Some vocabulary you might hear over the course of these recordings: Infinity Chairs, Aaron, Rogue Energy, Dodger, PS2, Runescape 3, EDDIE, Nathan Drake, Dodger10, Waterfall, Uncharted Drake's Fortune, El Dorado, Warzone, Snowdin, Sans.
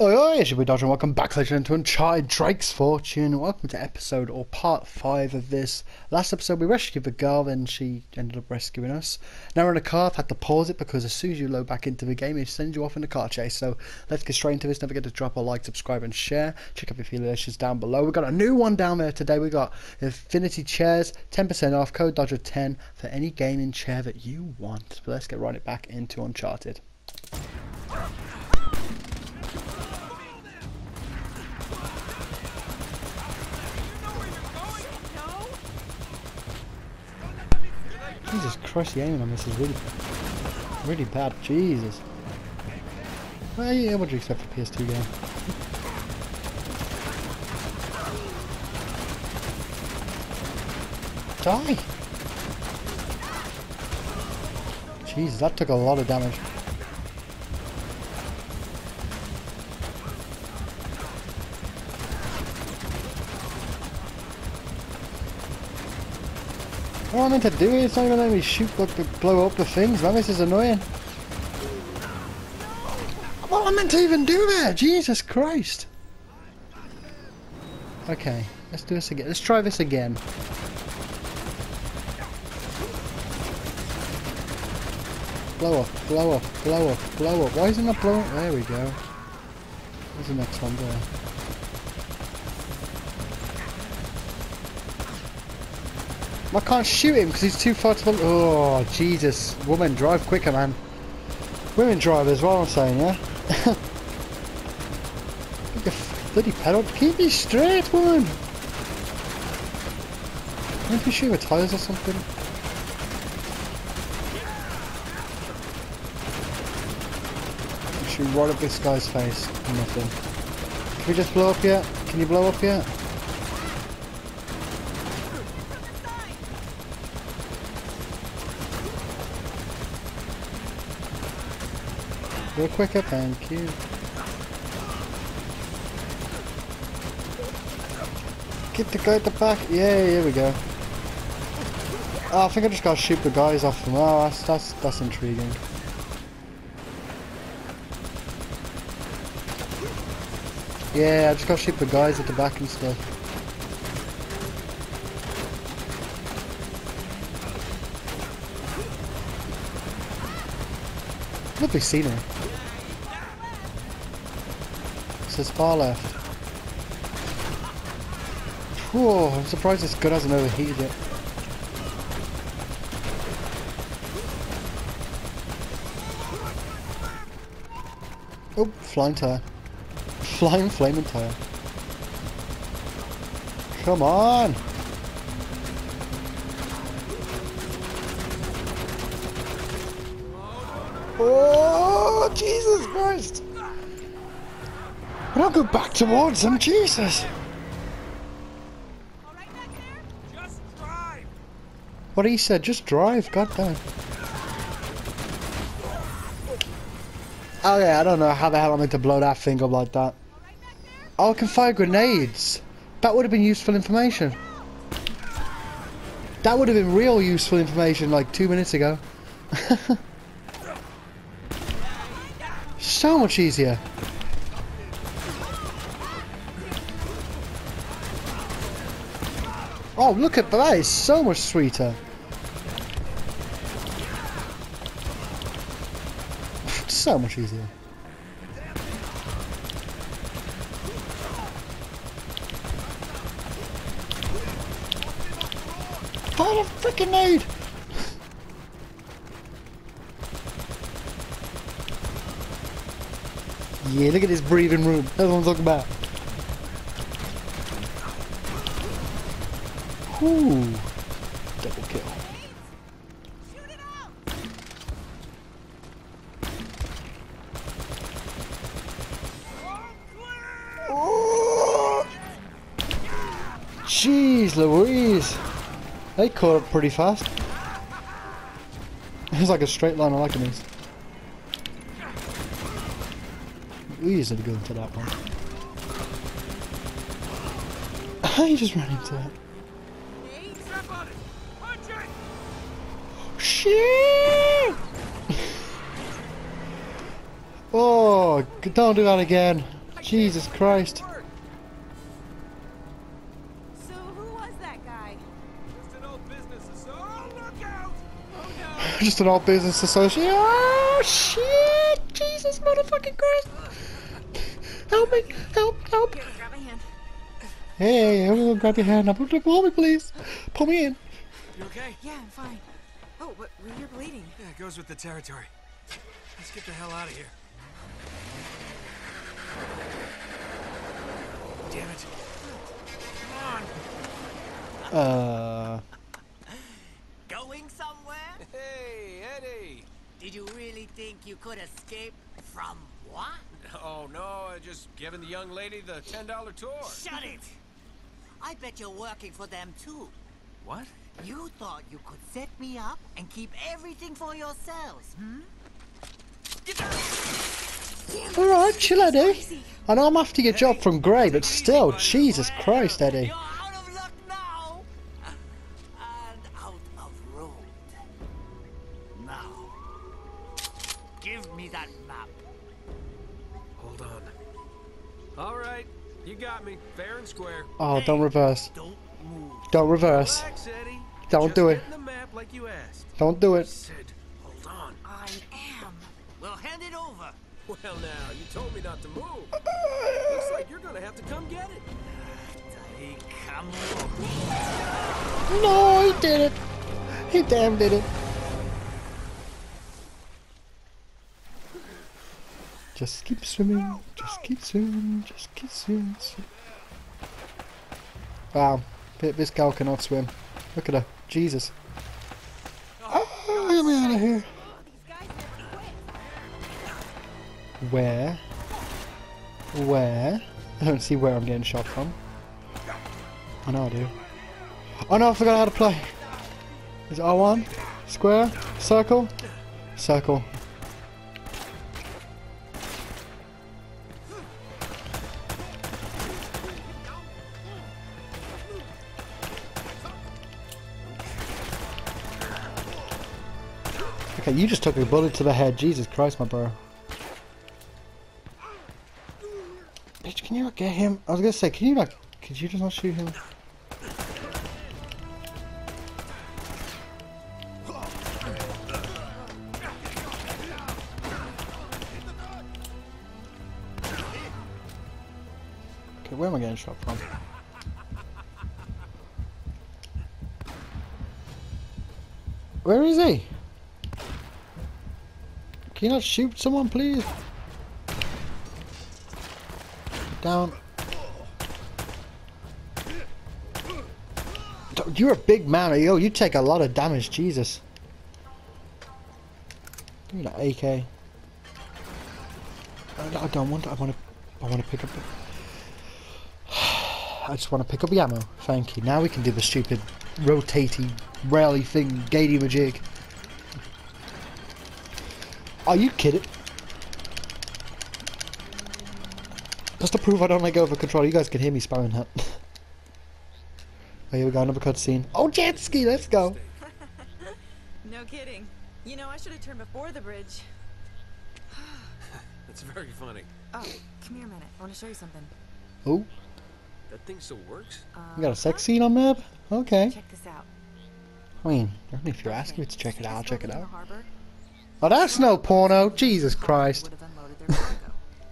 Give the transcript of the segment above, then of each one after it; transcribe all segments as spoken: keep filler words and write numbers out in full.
Oi, oi, it's your boy Dodger, and welcome back to Uncharted Drake's Fortune. Welcome to episode, or part five of this. Last episode we rescued the girl and she ended up rescuing us. Now we're in a car. I've had to pause it because as soon as you load back into the game, it sends you off in a car chase. So let's get straight into this. Don't forget to drop a like, subscribe and share. Check out the affiliations down below. We've got a new one down there today. We've got Infinity Chairs, ten percent off, code Dodger ten for any gaming chair that you want. But let's get right back into Uncharted. Jesus Christ, the aiming on this is really, really bad. Jesus. Well, yeah, what do you expect for a P S two game? Die! Jesus, that took a lot of damage. What am I meant to do here? It's not even letting me shoot, like, blow up the things, man. This is annoying. What am I meant to even do there? Jesus Christ. Okay, let's do this again. Let's try this again. Blow up, blow up, blow up, blow up. Why isn't it blowing? There we go. Where's the next one there? I can't shoot him because he's too far to the... Oh, Jesus. Woman, drive quicker, man. Women drive as well, I'm saying, yeah? Look at the bloody pedal. Keep me straight, woman. Maybe you shoot with tyres or something. Shoot right up this guy's face. Nothing. Can we just blow up yet? Can you blow up yet? Real quicker, thank you. Get the guy at the back. Yeah, here we go. Oh, I think I just gotta shoot the guys off them. Oh, that's, that's, that's intriguing. Yeah, I just gotta shoot the guys at the back and stuff. Lovely scenery. It says far left. Whoa, I'm surprised this gun hasn't overheated yet. Oh, flying tire. Flying flaming tire. Come on! Oh, Jesus Christ! But I'll go back towards them, Jesus! Alright back there? Just drive. What he said, just drive, god damn. Oh yeah, I don't know how the hell I'm meant to blow that thing up like that. Oh, I can fire grenades! That would have been useful information. That would have been real useful information like two minutes ago. So much easier. Oh, look at that, it's so much sweeter. So much easier. What a freaking need! Yeah, look at this breathing room. That's what I'm talking about. Ooh. Double kill. Shoot it out. Oh. Jeez Louise. They caught up pretty fast. It was like a straight line. I like it. We used to go into that one. I just ran into that. Shit! Oh, don't do that again. Jesus Christ. So who was that guy? Just an old business associate. Oh, look out! Oh, no. Just an old business associate. Oh shit! Jesus motherfucking Christ! Help me! Help! Help! Here, grab my hand. Hey, everyone, grab your hand. Now pull me, please. Pull me in. You okay? Yeah, I'm fine. Oh, what? You're bleeding. Yeah, it goes with the territory. Let's get the hell out of here. Damn it. Come on. Uh. Going somewhere? Hey, Eddie. Did you really think you could escape from what? Oh, no. I just given the young lady the ten dollar tour. Shut it. I bet you're working for them, too. What? You thought you could set me up and keep everything for yourselves, hmm? Alright, chill, Eddie. I know I'm after your job from Grey, but still, Jesus Christ, Eddie. You're out of luck now. And out of road. Now, give me that map. Hold on. Alright, you got me. Fair and square. Oh, don't reverse. Don't move. Don't reverse. Relax, Eddie. Don't do it. Like you asked. Don't do it. Hold on. I am. Well, hand it over. Well, now, you told me not to move. Looks like you're gonna have to come get it. No, he did it. He damn did it. Just keep swimming. Just keep swimming. Just keep swimming. Wow, this girl cannot swim. Look at her. Jesus. Oh, get me out of here. Where? Where? I don't see where I'm getting shot from. I know I do. Oh no, I forgot how to play. Is it R one? Square? Circle? Circle. Okay, you just took a bullet to the head. Jesus Christ, my bro. Can you not get him? I was gonna say, can you not? Could you just not shoot him? Okay, where am I getting shot from? Where is he? Can you not shoot someone, please? Down. You're a big man, yo. You take a lot of damage, Jesus. Give me that A K. I don't want. I want to. I want to pick up. I just want to pick up the ammo. Thank you. Now we can do the stupid rotating, rally thing, gatey magic. Are you kidding? Just to prove I don't let go of a controller, you guys can hear me spamming that. Oh, here we go, another cutscene. Oh, jet ski, let's go! No kidding. You know, I should have turned before the bridge. That's very funny. Oh, come here a minute. I want to show you something. Oh. That thing still works? Uh, you got a sex scene on map? Okay. Check this out. I mean, if you're asking me to check it out, I'll check it out. Oh, that's no porno! Jesus Christ!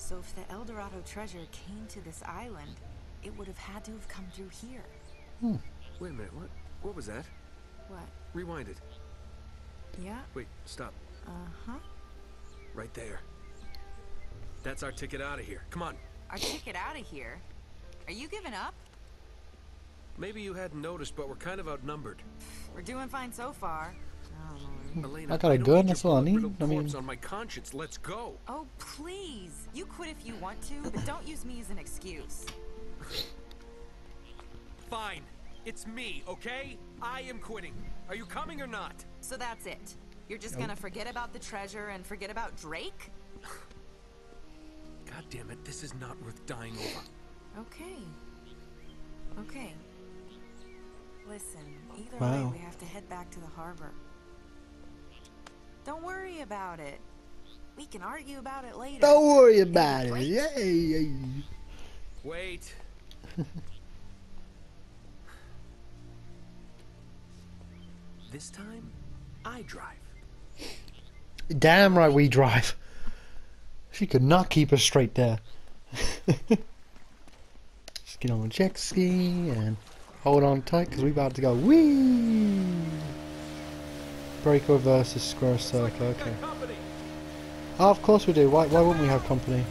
So if the El Dorado treasure came to this island, it would have had to have come through here. Hmm. Wait a minute, what? What was that? What? Rewind it. Yeah? Wait, stop. Uh-huh. Right there. That's our ticket out of here. Come on. Our ticket out of here? Are you giving up? Maybe you hadn't noticed, but we're kind of outnumbered. We're doing fine so far. Elena, I got a gun, that's all I need. I mean, on my conscience, let's go. Oh, please. You quit if you want to, but don't use me as an excuse. Fine. It's me, okay? I am quitting. Are you coming or not? So that's it. You're just nope. gonna forget about the treasure and forget about Drake? God damn it, this is not worth dying over. Okay. Okay. Listen, either wow. way we have to head back to the harbor. Don't worry about it. We can argue about it later. Don't worry about it. Yay. Wait. This time, I drive. Damn right we drive. She could not keep us straight there. Let's get on the jet ski and hold on tight because we're about to go whee. Breaker versus square circle. Okay. Oh, of course we do. Why? Why wouldn't we have company?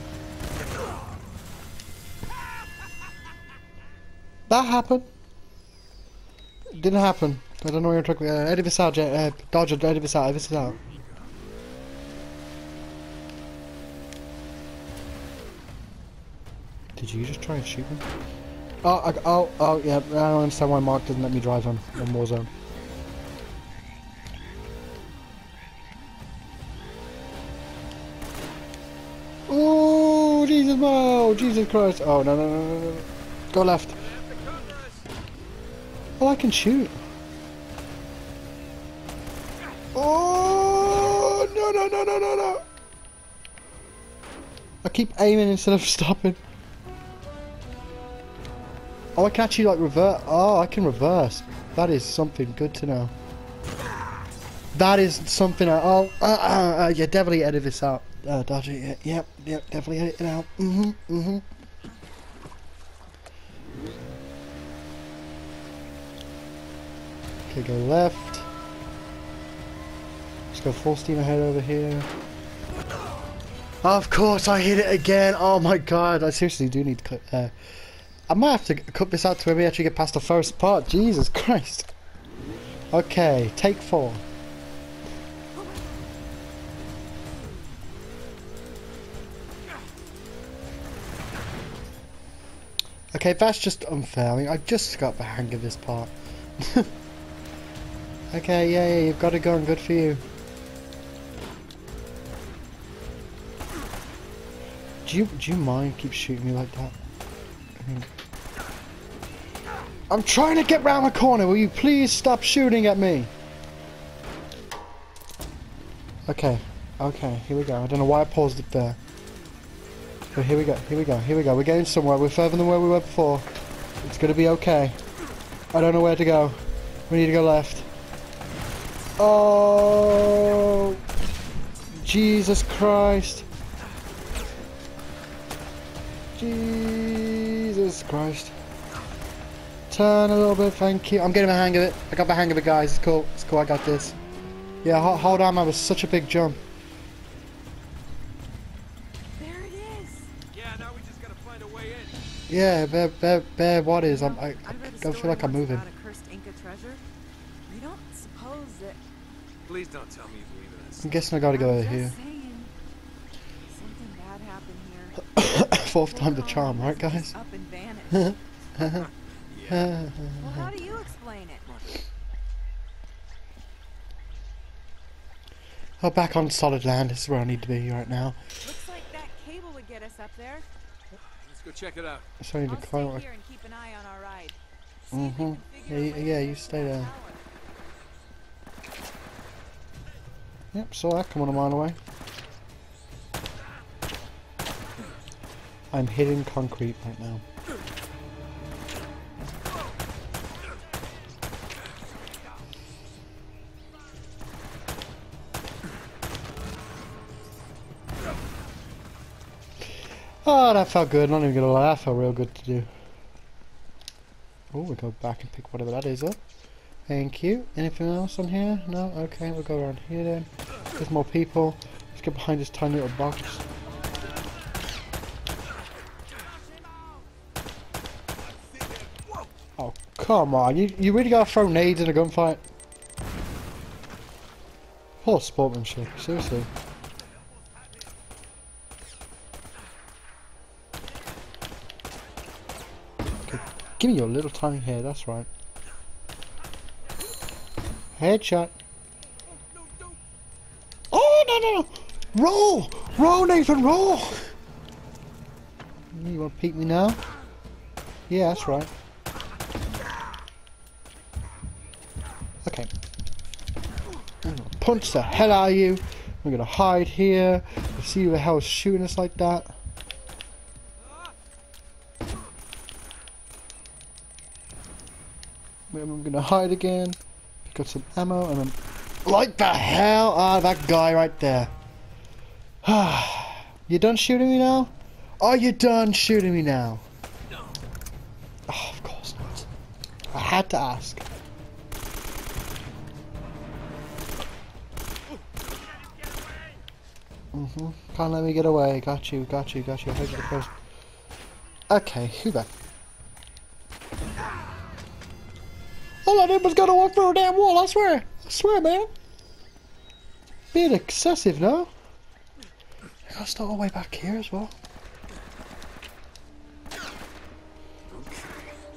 That happened. It didn't happen. I don't know what you're talking about. Uh, edit this out, uh, Dodger. Edit this out. Edit this out. Did you just try and shoot me? Oh, I, oh, oh, yeah. I don't understand why Mark doesn't let me drive on, on Warzone. Oh, Jesus, oh, Jesus Christ. Oh, no, no, no, no, no. Go left. Oh, I can shoot. Oh, no, no, no, no, no, no. I keep aiming instead of stopping. Oh, I can actually like revert. Oh, I can reverse. That is something good to know. That is something. I, oh, uh, uh, uh, yeah, definitely edit this out, uh, Dodger. Yeah, yeah, yeah, definitely edit it out. Mhm, mhm. Okay, go left. Let's go full steam ahead over here. Of course, I hit it again. Oh my god, I seriously do need to click. Uh, I might have to cut this out to where we actually get past the first part. Jesus Christ. Okay, take four. Okay, that's just unfair. I mean, I just got the hang of this part. Okay, yeah, yeah, you've got a gun. Good for you. Do you, do you mind keep shooting me like that? I think. I'm trying to get round the corner, will you please stop shooting at me? Okay, okay, here we go. I don't know why I paused it there. But here we go, here we go, here we go. We're getting somewhere, we're further than where we were before. It's gonna be okay. I don't know where to go. We need to go left. Oh, Jesus Christ. Jesus Christ. Turn a little bit, thank you. I'm getting the hang of it. I got the hang of it, guys. It's cool. It's cool. I got this. Yeah, hold, hold on. That was such a big jump. There it is. Yeah, now we just gotta find a way in. Yeah, there, there, there. What is? I'm, I, I don't feel like I'm moving. You don't suppose that... Please don't tell me you believe in this. I'm guessing I gotta go over here. Saying, something bad happened here. Fourth time the charm, right, guys? Up and vanish. Yeah. Well, how do you explain it? Oh, back on solid land. This is where I need to be right now. Looks like that cable would get us up there. Let's go check it out. So I need to climb up here and keep an eye on our ride. Mm-hmm. Yeah, you, yeah, you stay there. Yep, saw that coming a mile away. I'm hitting concrete right now. Oh, that felt good. Not even gonna lie, that felt real good to do. Oh, we'll go back and pick whatever that is up. Thank you. Anything else on here? No? Okay, we'll go around here then. There's more people. Let's get behind this tiny little box. Oh, come on. You, you really gotta throw nades in a gunfight? Poor sportsmanship, seriously. Give me your little tiny hair, that's right. Headshot. Oh, no, no, no! Roll! Roll, Nathan, roll! You want to peek me now? Yeah, that's right. Okay. I'm gonna punch the hell out of you. We're gonna hide here. There's see who the hell is shooting us like that. I'm gonna hide again, pick up some ammo, and I'm like the hell out of that guy right there. You done shooting me now? Are you done shooting me now? No. Oh, of course not. I had to ask. Mm-hmm. Can't let me get away. Got you, got you, got you. I heard you the first. Okay, who that? All I did was gonna walk through a damn wall, I swear! I swear, man! Being excessive, no? I gotta start all the way back here as well.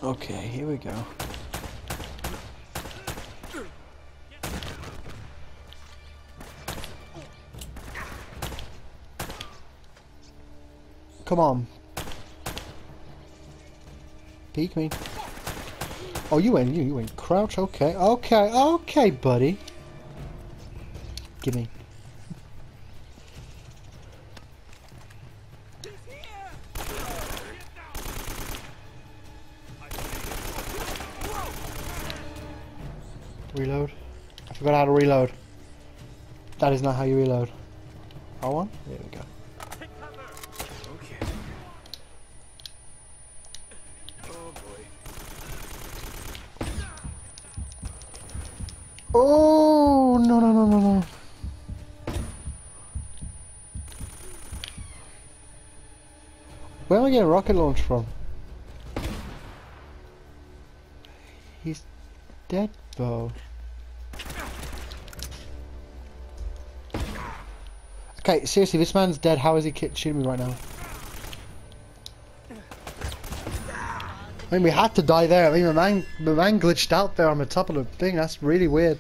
Okay, here we go. Come on. Peek me. Oh, you ain't you, you ain't crouch. Okay, okay, okay, buddy. Gimme. Reload. I forgot how to reload. That is not how you reload. Hold on. There we go. Oh, no, no, no, no, no. Where am I getting rocket launch from? He's dead, though. Okay, seriously, this man's dead. How is he shooting me right now? I mean, we had to die there. I mean, my man, my man glitched out there on the top of the thing. That's really weird.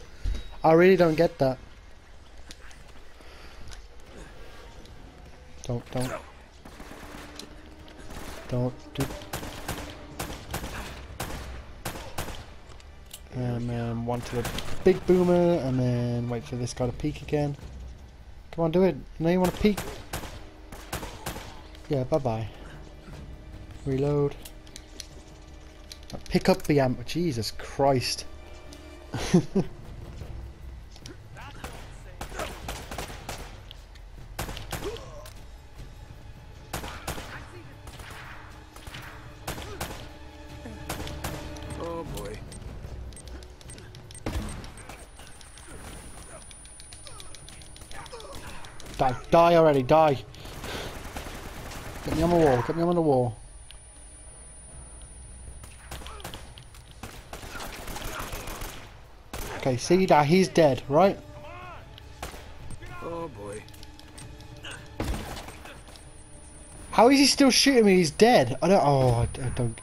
I really don't get that. Don't, don't. Don't do... And then one to the big boomer, and then wait for this guy to peek again. Come on, do it. Now you want to peek. Yeah, bye-bye. Reload. Pick up the amp. Jesus Christ. Oh boy. Die. Die already. Die. Get me on the wall. Get me on the wall. Okay, see that he's dead, right? Oh boy. How is he still shooting me? He's dead. I don't. Oh, I don't.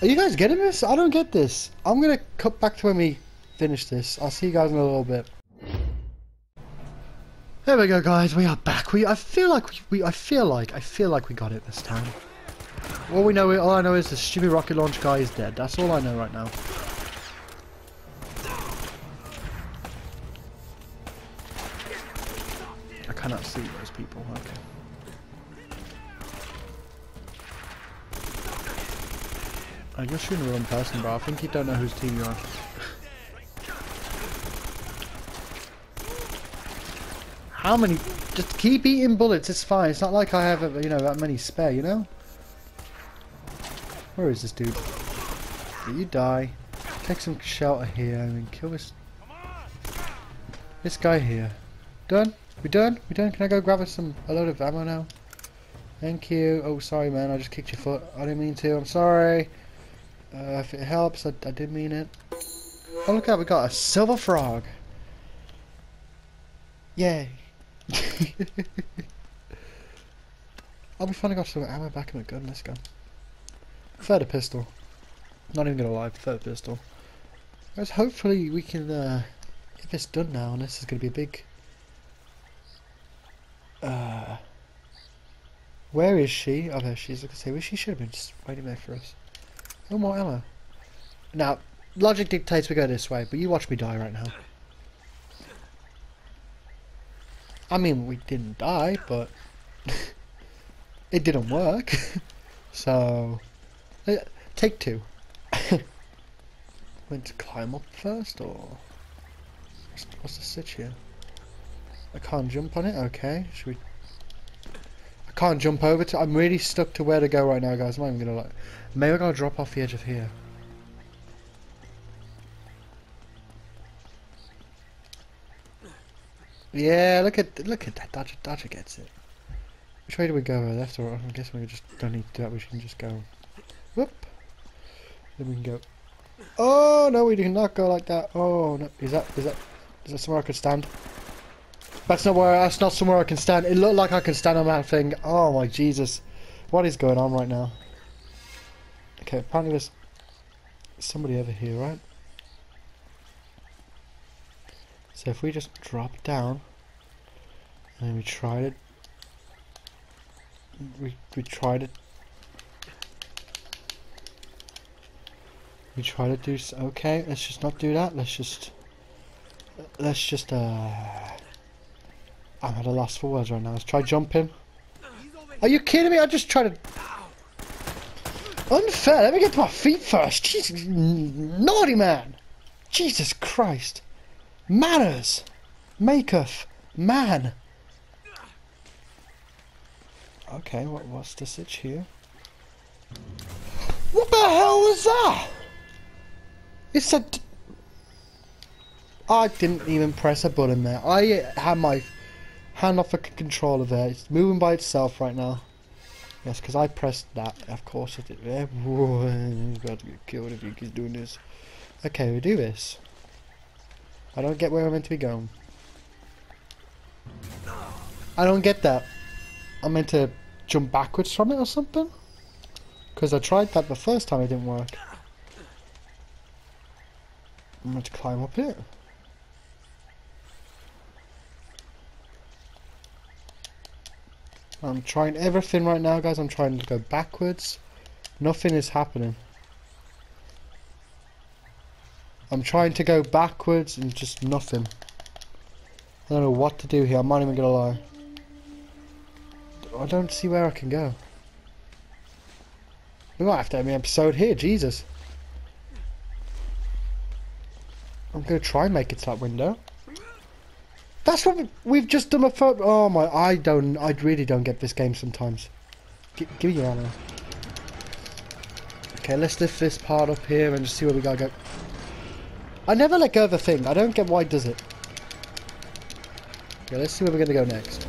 Are you guys getting this? I don't get this. I'm gonna cut back to when we finish this. I'll see you guys in a little bit. There we go, guys. We are back. We. I feel like we. we I feel like. I feel like we got it this time. All we know, all I know is the stupid rocket launch guy is dead. That's all I know right now. I cannot see those people. Okay. I guess you're in the wrong person, bro. I think you don't know whose team you are. How many? Just keep eating bullets. It's fine. It's not like I have, you know, that many spare. You know. Where is this dude? You die. Take some shelter here and kill this. This guy here. Done? We done? We done? Can I go grab us some a load of ammo now? Thank you. Oh, sorry, man. I just kicked your foot. I didn't mean to. I'm sorry. Uh, if it helps, I, I did mean it. Oh, look out. We got a silver frog. Yay. I'll be finding off some ammo back in the gun. Let's go. Third a pistol. Not even gonna lie, third pistol. Because hopefully we can, uh, if it's done now, and this is gonna be a big. Uh, where is she? Oh, there she is. I could say, well, she should have been just waiting there for us. No more ammo. Now, logic dictates we go this way, but you watch me die right now. I mean, we didn't die, but it didn't work. So, uh, take two. Went to climb up first, or what's, what's the sitch here? I can't jump on it. Okay, should we? I can't jump over to. I'm really stuck to where to go right now, guys. I'm not even gonna like. Maybe I gotta drop off the edge of here. Yeah, look at look at that. Dodger, Dodger gets it. Which way do we go? Left or right? I guess we just don't need to do that. We can just go. Whoop. Then we can go. Oh no, we do not go like that. Oh no, is that is that is that somewhere I could stand? That's not where. That's not somewhere I can stand. It looked like I can stand on that thing. Oh my Jesus, what is going on right now? Okay, apparently there's somebody over here, right? So if we just drop down and then we try to we we try to we try to do s okay. Let's just not do that. Let's just let's just uh. I'm at a loss for words right now. Let's try jumping. Are you kidding me? I just tried to. Unfair. Let me get to my feet first. Jesus, naughty man. Jesus Christ. Manners maketh man. Okay, what what's the sitch here? What the hell was that? It said I didn't even press a button there. I had my hand off a controller there. It's moving by itself right now. Yes, because I pressed that. Of course I did. Whoa, you've got to get killed if you keep doing this. Okay, we do this. I don't get where I'm meant to be going. I don't get that. I'm meant to jump backwards from it or something? Because I tried that the first time, it didn't work. I'm meant to climb up it. I'm trying everything right now, guys. I'm trying to go backwards. Nothing is happening. I'm trying to go backwards and just nothing. I don't know what to do here. I'm not even gonna lie. I don't see where I can go. We might have to end the episode here. Jesus. I'm gonna try and make it to that window. That's what we've just done. A photo. Oh my! I don't. I really don't get this game sometimes. G give me your ammo. Okay, let's lift this part up here and just see where we gotta go. I never let go of a thing. I don't get why does it. Okay, let's see where we're going to go next.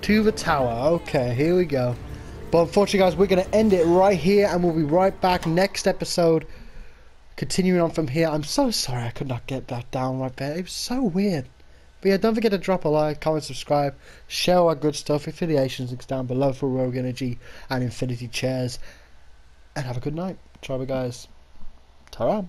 To the tower. Okay, here we go. But unfortunately, guys, we're going to end it right here. And we'll be right back next episode. Continuing on from here. I'm so sorry I could not get that down right there. It was so weird. But yeah, don't forget to drop a like, comment, subscribe, share our good stuff. Affiliations links down below for Rogue Energy and Infinity Chairs. And have a good night. Try it, guys. Ta-ra.